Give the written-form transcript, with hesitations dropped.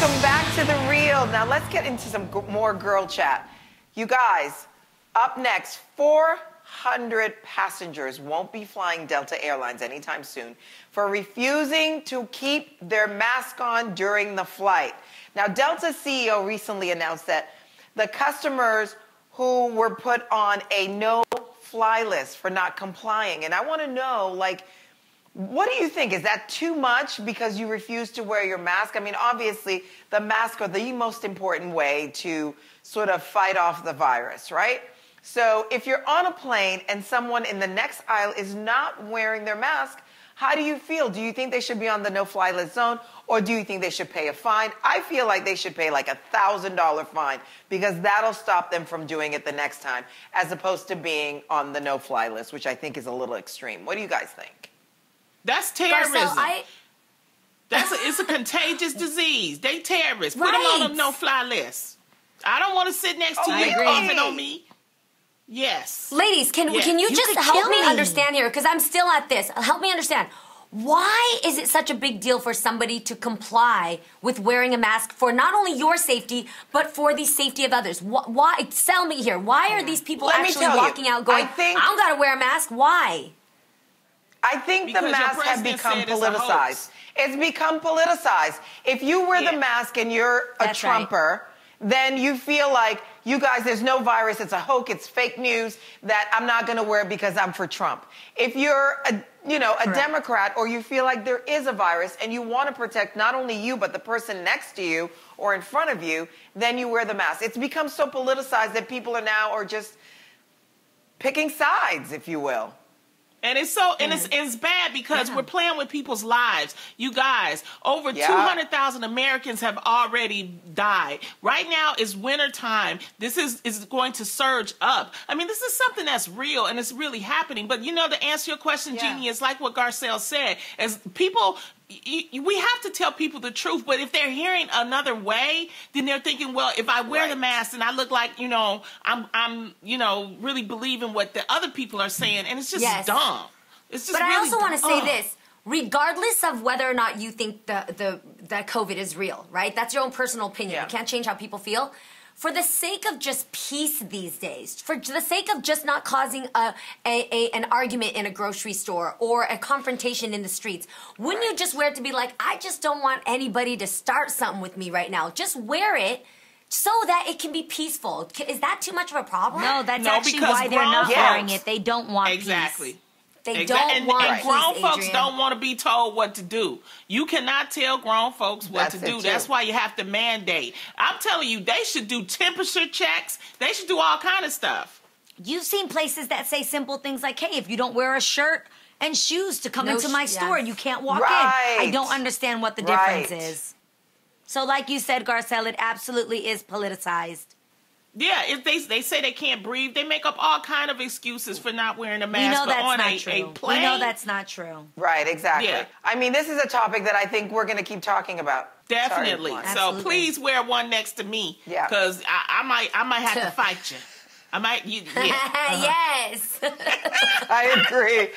Welcome back to The Real. Now let's get into some more girl chat. You guys, up next, 400 passengers won't be flying Delta Airlines anytime soon for refusing to keep their mask on during the flight. Now, Delta's CEO recently announced that the customers who were put on a no-fly list for not complying. And I want to know, like, what do you think? Is that too much because you refuse to wear your mask? I mean, obviously, the masks are the most important way to sort of fight off the virus, right? So if you're on a plane and someone in the next aisle is not wearing their mask, how do you feel? Do you think they should be on the no-fly list zone, or do you think they should pay a fine? I feel like they should pay like a $1,000 fine, because that'll stop them from doing it the next time, as opposed to being on the no-fly list, which I think is a little extreme. What do you guys think? That's terrorism. Garcelle, it's a contagious disease. They terrorists. Right. Put them on them no-fly list. I don't want to sit next to you coughing on me. Yes. Ladies, can you just help me understand here? Because I'm still at this. Help me understand. Why is it such a big deal for somebody to comply with wearing a mask for not only your safety, but for the safety of others? Why? Sell me here. Why are these people actually walking out going, I got to wear a mask? Why? I think because the mask has become politicized. It's become politicized. If you wear the mask and you're a Trumper, then you feel like, you guys, there's no virus, it's a hoax, it's fake news, that I'm not going to wear it because I'm for Trump. If you're a, Democrat, or you feel like there is a virus and you want to protect not only you but the person next to you or in front of you, then you wear the mask. It's become so politicized that people are now just picking sides, if you will. And it's so, and it's bad because we're playing with people's lives. You guys, over 200,000 Americans have already died. Right now is winter time. This is going to surge up. I mean, this is something that's real and it's really happening. But you know, to answer your question, Jeannie, it's like what Garcelle said, as people, we have to tell people the truth, but if they're hearing another way, then they're thinking, well, if I wear the mask and I look like, I'm really believing what the other people are saying, and it's just dumb. It's just really dumb. But I also want to say this, regardless of whether or not you think that COVID is real, right? That's your own personal opinion. You can't change how people feel. For the sake of just peace these days, for the sake of just not causing an argument in a grocery store or a confrontation in the streets, wouldn't you just wear it to be like, I just don't want anybody to start something with me right now. Just wear it so that it can be peaceful. Is that too much of a problem? No, that's actually why they're not wearing it. They don't want peace. They don't want peace, and grown folks don't want to be told what to do. You cannot tell grown folks what to do. That's why you have to mandate. I'm telling you, they should do temperature checks. They should do all kind of stuff. You've seen places that say simple things like, hey, if you don't wear a shirt and shoes to come into my store, you can't walk in. I don't understand what the difference is. So like you said, Garcelle, it absolutely is politicized. Yeah, if they say they can't breathe, they make up all kind of excuses for not wearing a mask. We know that's not true. We know that's not true. Right, exactly. Yeah. I mean, this is a topic that I think we're going to keep talking about. Definitely. So please wear one next to me, because I might have to fight you. I might. Yes. I agree.